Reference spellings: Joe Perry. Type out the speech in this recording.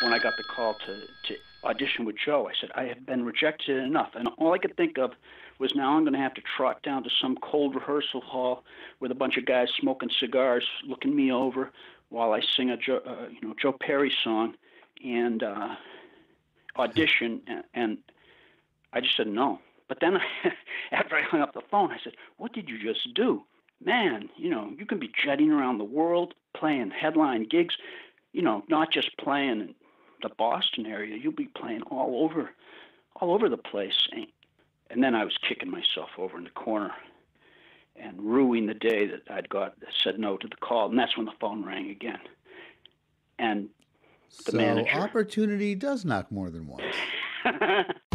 when I got the call to audition with Joe, I said, I have been rejected enough. And all I could think of was, now I'm going to have to trot down to some cold rehearsal hall with a bunch of guys smoking cigars, looking me over while I sing a Joe Perry song and audition. And I just said no. But then after I hung up the phone, I said, what did you just do? Man, you can be jetting around the world, playing headline gigs, not just playing in the Boston area. You'll be playing all over the place. And then I was kicking myself over in the corner and ruining the day that I'd said no to the call. And that's when the phone rang again. And the manager. So opportunity does knock more than once.